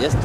Есть.